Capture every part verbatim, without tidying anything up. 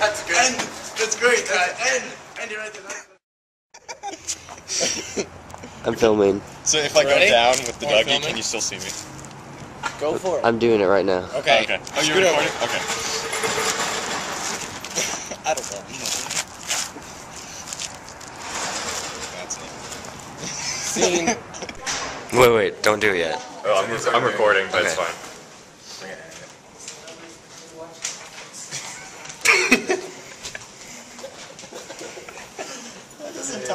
That's great. And that's great. Uh, and and you're at the night. I'm filming. So if I Ready? go down with the doggy, can you still see me? Go for it. I'm doing it right now. Okay. Okay. Oh, you're recording? Okay. I don't know. That's it. Scene. Wait, wait. Don't do it yet. Oh, I'm, re I'm recording. But okay. It's fine.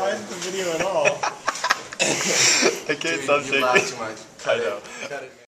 The video at all. I can't Dude, stop shaking. You laugh too much. Cut I know. It. Cut it.